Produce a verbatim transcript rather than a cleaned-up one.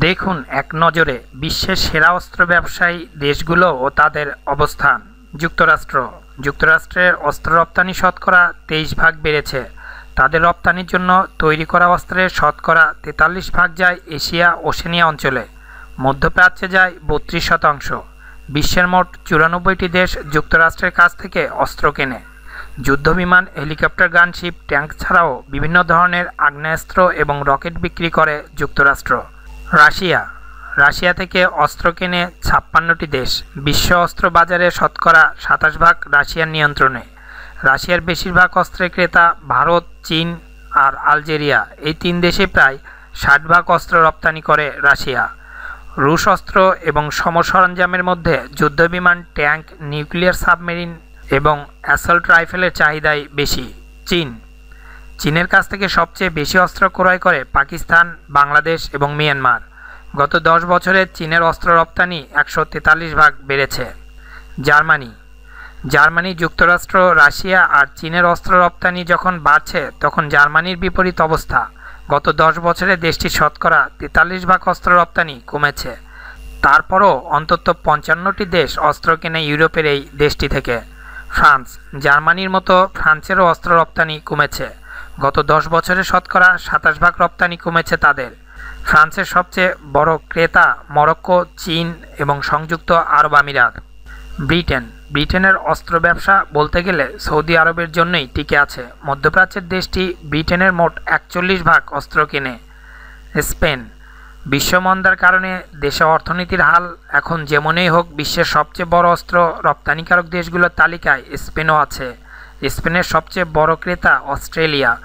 देखुन एक नजरे विश्वेर सेरा अस्त्र व्यवसायी देशगुलो ओ तादेर अवस्थान। जुक्तराष्ट्र जुक्तराष्ट्रेर अस्त्र रप्तानी शतकरा तेईस भाग बेड़ेছে। तादेर रप्तानिर जন্য तैरि करा अस्त्रेर शतकरा तेताल्लिश भाग जाय एशिया ओशेनिया अंचले, मध्यप्राच्ये जाय बत्रिश शतांश। विश्वेर मोट चुरानब्बईटी देश जुक्तराष्ट्रेर काछ थेके अस्त्र केने। युद्ध विमान, हेलिकप्टार, गानशिप, टैंक छाड़ाओ विभिन्न धरनेर आग्नेयास्त्र एबं रकेट बिक्री करे जुक्तराष्ट्र। রাশিয়া রাশিয়া থেকে অস্ত্র কিনে ছাপ্পান্নটি দেশ। বিশ্ব অস্ত্র বাজারে শতকরা সাতাশ ভাগ রাশিয়ার নিয়ন্ত্রণে। রাশিয়ার বেশিরভাগ অস্ত্রের ক্রেতা ভারত, চীন আর আলজেরিয়া। এই তিন দেশে প্রায় ষাট ভাগ অস্ত্র রপ্তানি করে রাশিয়া। রুশ অস্ত্র এবং সমসরঞ্জামের মধ্যে যুদ্ধবিমান, ট্যাঙ্ক, নিউক্লিয়ার সাবমেরিন এবং অ্যাসল্ট রাইফেলের চাহিদাই বেশি। চীন चीन काछ थेके सबचेये बेशी अस्त्र क्रय करे पाकिस्तान, बांग्लादेश और मियांमार। गत दस बछरे चीनेर अस्त्र रप्तानी एकशो तेताल्लिश भाग बेड़ेছে। जार्मानी जार्मानी जुक्तराष्ट्र, राशिया और चीनेर अस्त्र रप्तानी जखन बाड़छे तखन जार्मानिर विपरीत अवस्था। गत दस बछरे देशटिर शतकरा तेताल्लिश भाग अस्त्र रप्तानी कमेছে। तारपरो अंतत पঞ্চান্নটি देश अस्त्र केने यूरोपेर एई देशटी थेके। फ्रांस जार्मानिर मतो फ्रांसेरो अस्त्र रप्तानी कमेছে। गत दस बछरे शतकरा सत्ताईश भाग रप्तानी कमेছে तादेर। फ्रांसेर सबचेये बड़ क्रेता मरक्को, चीन और संयुक्त आरब आमिरात। ब्रिटेन ब्रिटेनेर अस्त्र व्यवसा बोलते गेले सऊदी आरबेर जन्यई टिके आछे। मध्यप्राच्येर देशटी ब्रिटेनेर मोट एकचल्लिश भाग अस्त्र केने। स्पेन विश्वमन्दार कारणे देशे अर्थनीतिर हाल एखन जेमनई होक विश्वेर सबचेये बड़ अस्त्र रप्तानिकारक देशगुलोर तालिकाय स्पेनও आछे। स्पेनेर सबचेये बड़ क्रेता अस्ट्रेलिया।